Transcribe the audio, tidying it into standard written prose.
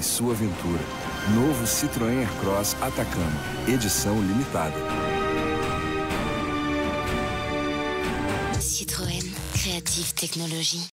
e sua aventura. Novo Citroën Aircross Atacama, edição limitada. Citroën Creative Technology.